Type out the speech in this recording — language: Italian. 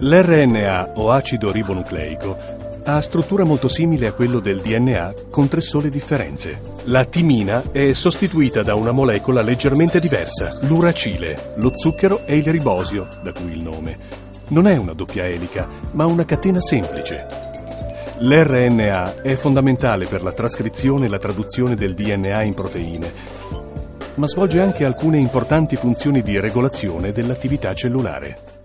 L'RNA, o acido ribonucleico, ha struttura molto simile a quello del DNA, con tre sole differenze. La timina è sostituita da una molecola leggermente diversa, l'uracile, lo zucchero e il ribosio, da cui il nome. Non è una doppia elica, ma una catena semplice. L'RNA è fondamentale per la trascrizione e la traduzione del DNA in proteine, ma svolge anche alcune importanti funzioni di regolazione dell'attività cellulare.